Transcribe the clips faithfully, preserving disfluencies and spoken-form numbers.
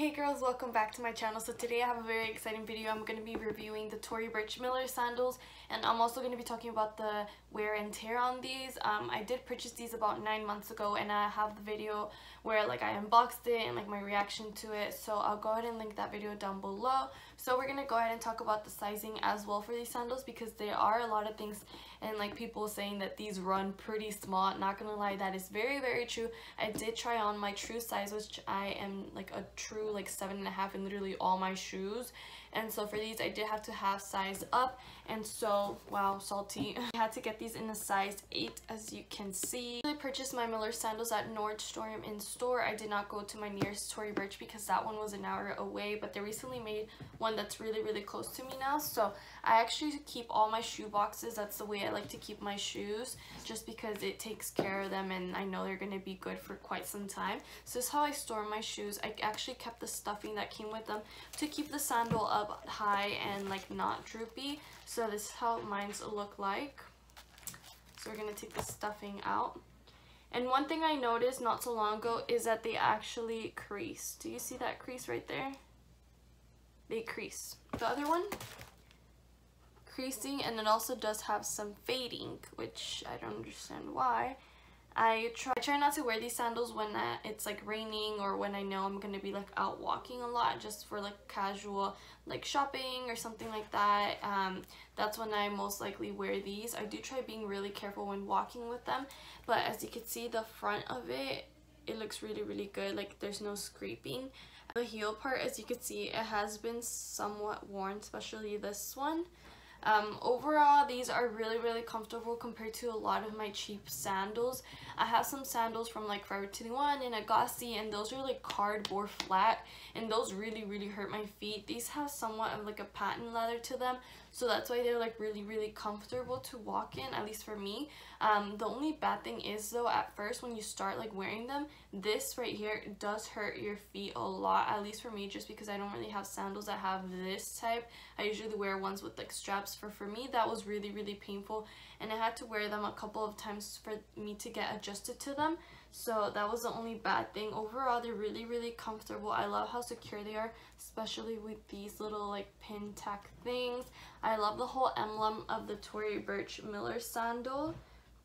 Hey girls, welcome back to my channel. So today I have a very exciting video. I'm going to be reviewing the Tory Burch Miller sandals, and I'm also going to be talking about the wear and tear on these. Um, I did purchase these about nine months ago, and I have the video where like I unboxed it and like my reaction to it. So I'll go ahead and link that video down below. So we're going to go ahead and talk about the sizing as well for these sandals, because there are a lot of things and like people saying that these run pretty small. Not going to lie, that is very very true. I did try on my true size, which I am like a true like seven and a half in literally all my shoes, and so for these I did have to have size up, and so wow, salty. I had to get these in a size eight, as you can see. I purchased my Miller sandals at Nordstrom in store. I did not go to my nearest Tory Burch because that one was an hour away, but they recently made one that's really really close to me now, so I actually keep all my shoe boxes. That's the way I like to keep my shoes, just because it takes care of them and I know they're going to be good for quite some time. So this is how I store my shoes. I actually kept the stuffing that came with them to keep the sandal up high and like not droopy. So this is how mine's look like. So we're gonna take the stuffing out, and one thing I noticed not so long ago is that they actually crease. Do you see that crease right there? They crease. The other one creasing, and it also does have some fading, which I don't understand why. I try, I try not to wear these sandals when I, it's like raining, or when I know I'm going to be like out walking a lot, just for like casual like shopping or something like that. Um, that's when I most likely wear these. I do try being really careful when walking with them, but as you can see the front of it, it looks really really good. Like there's no scraping. The heel part, as you can see, it has been somewhat worn, especially this one. Um, overall, these are really really comfortable compared to a lot of my cheap sandals. I have some sandals from like Forever twenty-one and Agassi, and those are like cardboard flat, and those really really hurt my feet. These have somewhat of like a patent leather to them, so that's why they're like really really comfortable to walk in, at least for me. Um, the only bad thing is though, at first when you start like wearing them, this right here does hurt your feet a lot, at least for me, just because I don't really have sandals that have this type. I usually wear ones with like straps. For for me, that was really really painful, and I had to wear them a couple of times for me to get adjusted to them. So that was the only bad thing. Overall, they're really really comfortable. I love how secure they are, especially with these little like pin tack things. I love the whole emblem of the Tory Burch Miller sandal.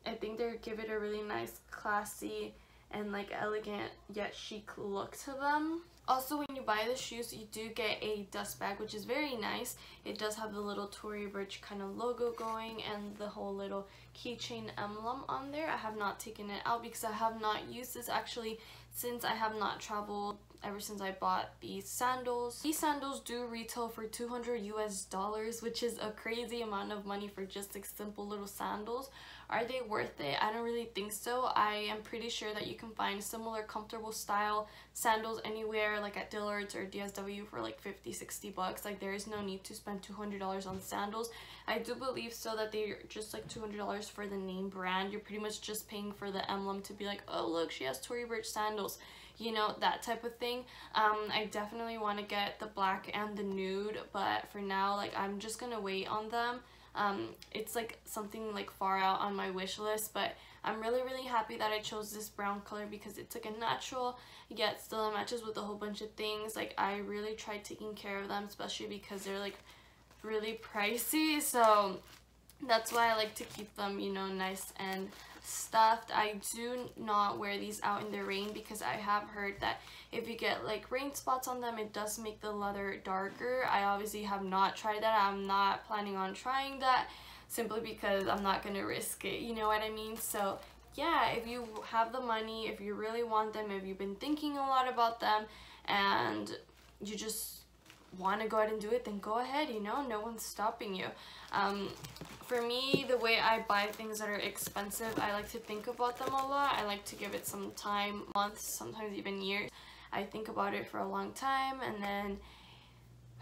I think they give it a really nice, classy and like elegant yet chic look to them. Also, when you buy the shoes, you do get a dust bag, which is very nice. It does have the little Tory Burch kind of logo going and the whole little keychain emblem on there. I have not taken it out because I have not used this actually since I have not traveled ever since I bought these sandals. These sandals do retail for two hundred U S dollars, which is a crazy amount of money for just like simple little sandals. Are they worth it? I don't really think so. I am pretty sure that you can find similar comfortable style sandals anywhere, like at Dillard's or D S W for like fifty, sixty bucks. Like there is no need to spend two hundred dollars on sandals. I do believe so that they're just like two hundred dollars for the name brand. You're pretty much just paying for the emblem to be like, oh look, she has Tory Burch sandals, you know, that type of thing. um I definitely want to get the black and the nude, but for now like I'm just gonna wait on them. Um it's like something like far out on my wish list, but I'm really really happy that I chose this brown color because it's like a natural yet still matches with a whole bunch of things. Like I really tried taking care of them, especially because they're like really pricey, so that's why I like to keep them, you know, nice and stuffed. I do not wear these out in the rain because I have heard that if you get like rain spots on them, it does make the leather darker. I obviously have not tried that. I'm not planning on trying that simply because I'm not gonna risk it, you know what I mean? So yeah, if you have the money, if you really want them, if you've been thinking a lot about them and you just want to go ahead and do it, then go ahead, you know, no one's stopping you. Um for me, the way I buy things that are expensive, I like to think about them a lot. I like to give it some time, months, sometimes even years. I think about it for a long time, and then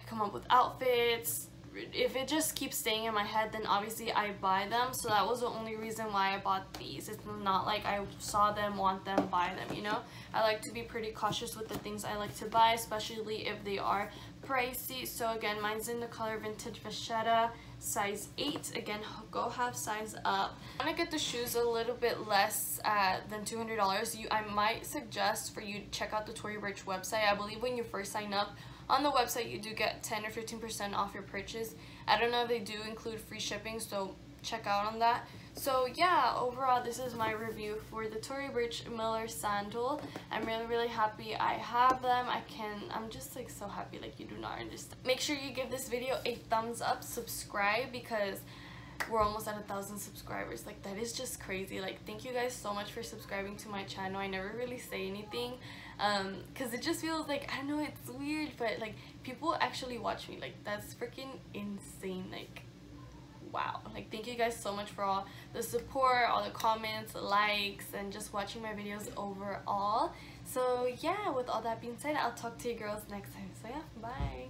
I come up with outfits. If it just keeps staying in my head, then obviously I buy them. So that was the only reason why I bought these. It's not like I saw them, want them, buy them, you know. I like to be pretty cautious with the things I like to buy, especially if they are pricey. So again, mine's in the color Vintage Vachetta. size eight. Again, go half size up. I'm gonna get the shoes a little bit less uh, than two hundred dollars. You, I might suggest for you to check out the Tory Burch website. I believe when you first sign up on the website, you do get ten or fifteen percent off your purchase. I don't know if they do include free shipping, so check out on that. So yeah, overall this is my review for the Tory Burch Miller sandal. I'm really really happy I have them. I can I'm just like so happy, like you do not understand. Make sure you give this video a thumbs up, subscribe, because we're almost at a thousand subscribers. Like, that is just crazy. Like, thank you guys so much for subscribing to my channel. I never really say anything um because it just feels like, I don't know, it's weird, but like people actually watch me. Like, that's freaking insane. Like, wow. Like, thank you guys so much for all the support, all the comments, likes, and just watching my videos overall. So yeah, with all that being said, I'll talk to you girls next time. So yeah, bye.